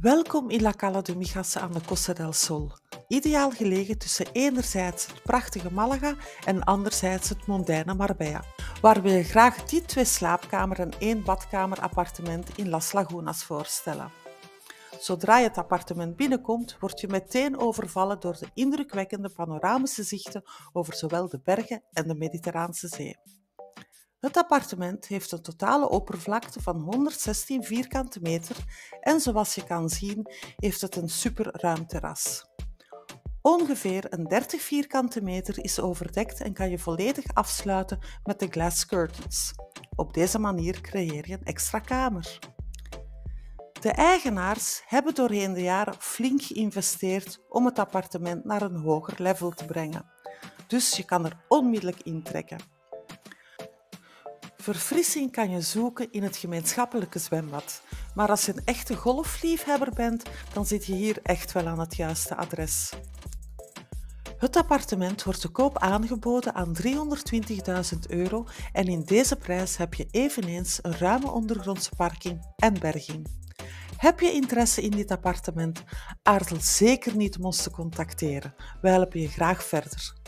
Welkom in La Cala de Mijas aan de Costa del Sol. Ideaal gelegen tussen enerzijds het prachtige Malaga en anderzijds het mondaine Marbella, waar we je graag die 2 slaapkamer en 1 badkamer appartement in Las Lagunas voorstellen. Zodra je het appartement binnenkomt, word je meteen overvallen door de indrukwekkende panoramische zichten over zowel de bergen en de Mediterraanse Zee. Het appartement heeft een totale oppervlakte van 116 vierkante meter en zoals je kan zien heeft het een superruim terras. Ongeveer een 30 vierkante meter is overdekt en kan je volledig afsluiten met de glass curtains. Op deze manier creëer je een extra kamer. De eigenaars hebben doorheen de jaren flink geïnvesteerd om het appartement naar een hoger level te brengen, dus je kan er onmiddellijk intrekken. Verfrissing kan je zoeken in het gemeenschappelijke zwembad, maar als je een echte golfliefhebber bent, dan zit je hier echt wel aan het juiste adres. Het appartement wordt te koop aangeboden aan €320.000 en in deze prijs heb je eveneens een ruime ondergrondse parking en berging. Heb je interesse in dit appartement? Aarzel zeker niet om ons te contacteren. Wij helpen je graag verder.